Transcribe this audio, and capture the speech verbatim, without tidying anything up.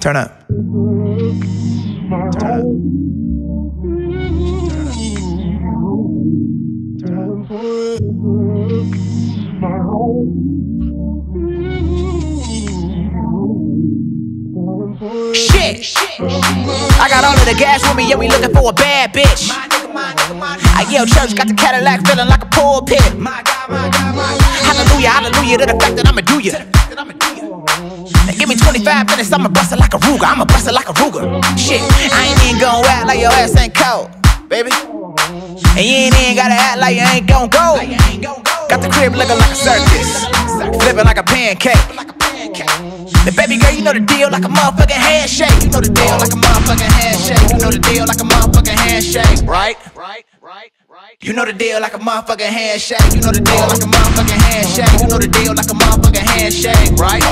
Turn up. Turn up. Turn up. Turn up. Shit. I got all of the gas with me, yeah, we looking for a bad bitch. I yell church, got the Cadillac, feeling like a pulpit. Hallelujah, hallelujah to the fact that I'ma do ya. Now give me twenty-five minutes, I'ma bust it like a Ruger. I'ma bust it like a Ruger. Shit, I ain't even gon' act like your ass ain't cold, baby. And you ain't even gotta act like you ain't gon' go. Got the crib looking like a circus, flipping like a pancake. The baby girl, you know the deal like a motherfucking handshake. You know the deal like a motherfucking handshake. You know the deal like a motherfucking handshake, right? Right, right. You know the deal like a motherfucking handshake. You know the deal like a motherfucking handshake. You know the deal like a motherfucking handshake, right?